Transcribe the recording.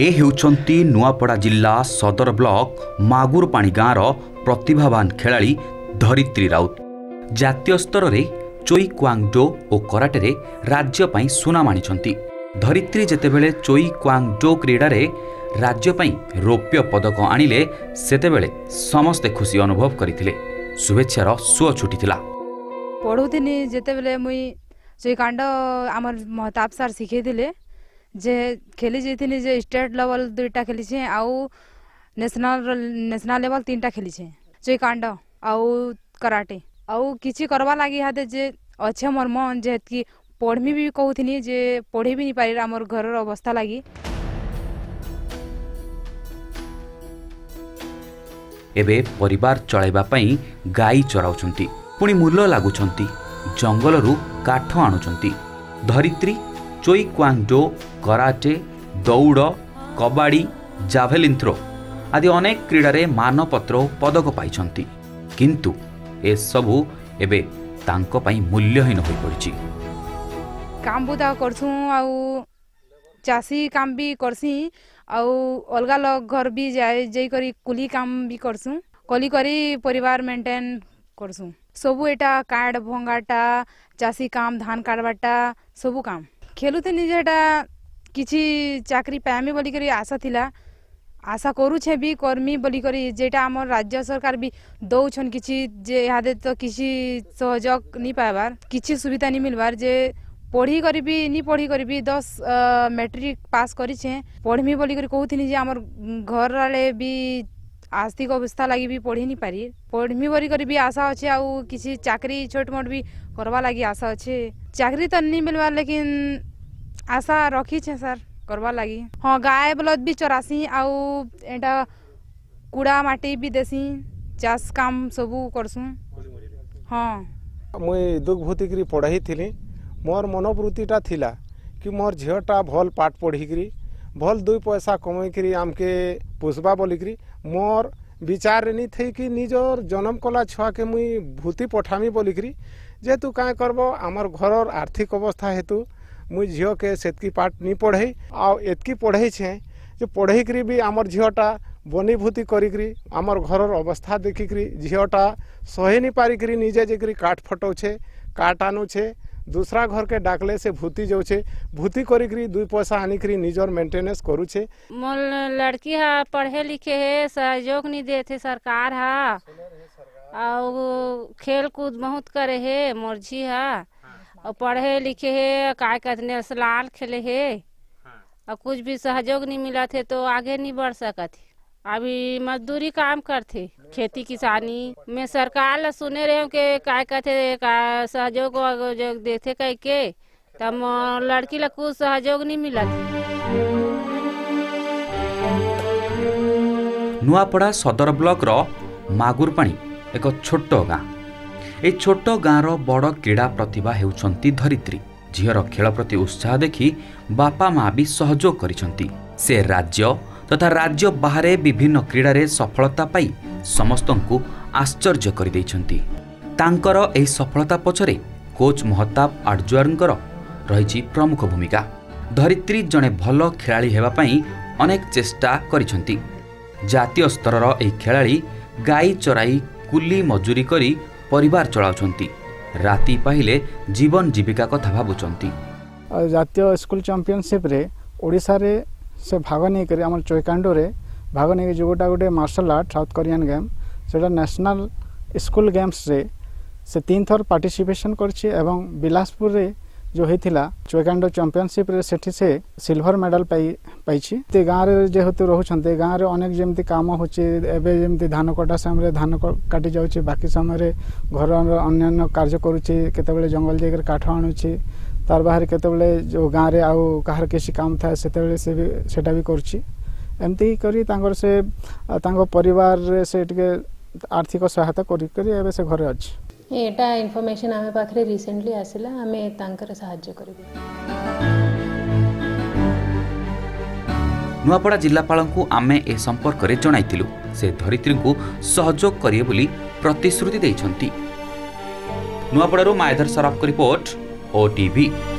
ए हेउचंती नुआपड़ा जिला सदर ब्लॉक मागुरपाणी गाँर प्रतिभावान खेलाड़ी धरित्री राउत जातीय स्तर में चोई क्वांगडो और कराटे राज्यपाई सुनाम आनी। धरित्री जेतेबेले चोई क्वांगडो क्रीडार राज्यपाई रौप्य पदक आणिले सेतेबेले समस्ते खुशी अनुभव करथिले। शुभेच्छार सुअ छुटीला। पढ़ुथिनि जेतेबेले मुई चोई कांड आमर महताब सर सिखैथिले जे खेली जाइथिनि जे स्टेट लेवल 2टा खेली छे आउ नेशनल लेवल 3टा खेली छे। चोई कांड आउ कराटे आउ किछि करबा लागि हाते जे अच्छे मोर मन जेत की पढ़मी भी कहूथिनि जे पढ़े भी नि पारि आमर घरर अवस्था लागि। एबे परिवार चलाइबा पई गाई चराउचंती पुणी मूल लागुचंती जंगलरू काठ आणुचंती। धरित्री चोई क्वांगडो कराटे दौड़ कबाड़ी जाभेलिन थ्रो आदि अनेक क्रीडारे मानपत्र पदक पाइछंती किंतु ए सबु एबे तांको पई मूल्यहीन होई पड़िछि। काम बुदा करसु आउ चासी काम भी करसी आउ अलगा लोग घर भी जाय जई करी कुली काम भी करसु कोली करी परिवार मेंटेन करसु सबु एटा काड भंगाटा चासी काम धान काटवाटा सबु काम खेलुते निजेटा किसी चाकरी पाएमी बोली करी आशा थिला आशा करूछे भी कर्मी बोली करी जेटा आम राज्य सरकार भी दौन किसी जे हादे तो किसी सहयोग नहीं पाइबार किसी सुविधा नहीं मिलवार जे पढ़ी करी भी नहीं पढ़ी करी भी 10 मैट्रिक पास करें पढ़मी बोली करी कहूथिनी जे आमर घर वाले भी आर्थिक अवस्था लगी भी पढ़ी नहीं पारी पढ़मी बोली करी भी आशा अच्छे आउ किसी चाकरी छोट मोट भी करवा लगी आशा अच्छे चाकरी तो नहीं मिलवार लेकिन आशा रखी छे सर करवा लगी। हाँ गाय बलद भी चरासी आउ एटा कूड़ा माटी भी देसी चाष काम सबू करसू। हाँ मुई दुख भूति करी पढ़ाई थी मोर मनोवृत्तिटा थिला कि मोर झीटा भल पाठ पढ़ी भल 2 पैसा कमई करी आमके पोषबा बोलिकी मोर विचार नहीं थे कि निजर जन्म कला छुआ के मुई भूति पठामी बोलिकी जेहेतु काँ करब आमर घर आर्थिक अवस्था हेतु मुई झील के सेतकी पाठ नहीं पढ़े आतकी पढ़े छे जो पढ़े भी आमर झीटा बनीभूति करी आमर घर अवस्था देखिक झीटा सहे नहीं पारिकी निजे जेकरी काठ फटौछे काठ आनुछे दूसरा घर के डाकले से भूति जाऊे भूति करी 2 पैसा आनिकी निजर मेंटेनेंस करूछे। मोर लड़की हा पढ़े लिखे है सहयोग नहीं देते सरकार हा और खेल कूद बहुत करे है मोर झी हा और पढ़े लिखे है काय कहते सलाल खेले है और कुछ भी सहयोग नहीं मिला थे तो आगे नहीं बढ़ सकते अभी मजदूरी काम करते खेती किसानी में सरकार ला सुने रहे हूँ के काय कहते का सहयोग देते कह के तब लड़की ला कुछ सहयोग नहीं मिला। नुआपड़ा सदर ब्लॉक रो मागुरपाणी एक छोट गाँ ए छोट गाँव रो बड़ क्रीड़ा प्रतिभा हेउचंती धरित्री। झीर खेल प्रति उत्साह देखी बापा माँ भी सहयोग करिसंती। से राज्य तथा राज्य बाहरे विभिन्न क्रीडारे सफलता पाई समस्तंकु आश्चर्य करि दैछंती। तांकर एही सफलता पछरे कोच महताब आडजारंकर रहिछि प्रमुख भूमिका। धरित्री जने भल खेलाड़ी हेबा पई अनेक चेष्टा करिसंती। जातीय स्तर रो एही खेलाड़ी गाई चराई कुली मजूरी करी परिवार चलाउछंती। राति पाहिले जीवन जीविका कथा भाबुछंती। जातीय स्कूल चैंपियनशिप रे ओडिसा रे से भाग नहीं करी आम चोईकांडो रे भाग नहीं जो गोटा गोटे martial art south Korean game से नेशनल स्कूल गेम्स रे से 3 थर पार्टिसिपेशन करछि एवं बिलासपुर रे जो होता चोईकांडो चैंपियनशिप रे सेठी से सिल्वर मेडल पाई ते गाँव में जेहेतु रोचे गाँव में अनेक जमी कम होमती धान कटा समय धान काटि जाऊँगी बाकी समय घर अन्य कार्य करुचे जंगल जाकर काठ आणुची तार बाहर केतबले जो गाँव में आउ कहार किसी काम था से भी सेटा भी करुच्ची एमती करी तांगर से तांगो परिवार रे से आर्थिक सहायता करी से घरे अच्छे एटा इनफॉरमेशन आमे पाखरे रिसेंटली आसिला आमे तांकर सहायता करिबो। नुआपड़ा जिल्लापालंकु आमे ए संपर्क रे जणाइतिलु से धरित्रींकु सहयोग करिए बोली प्रतिश्रुति दैछंती। नुआपड़ारो मायधर सराफ की रिपोर्ट OTV।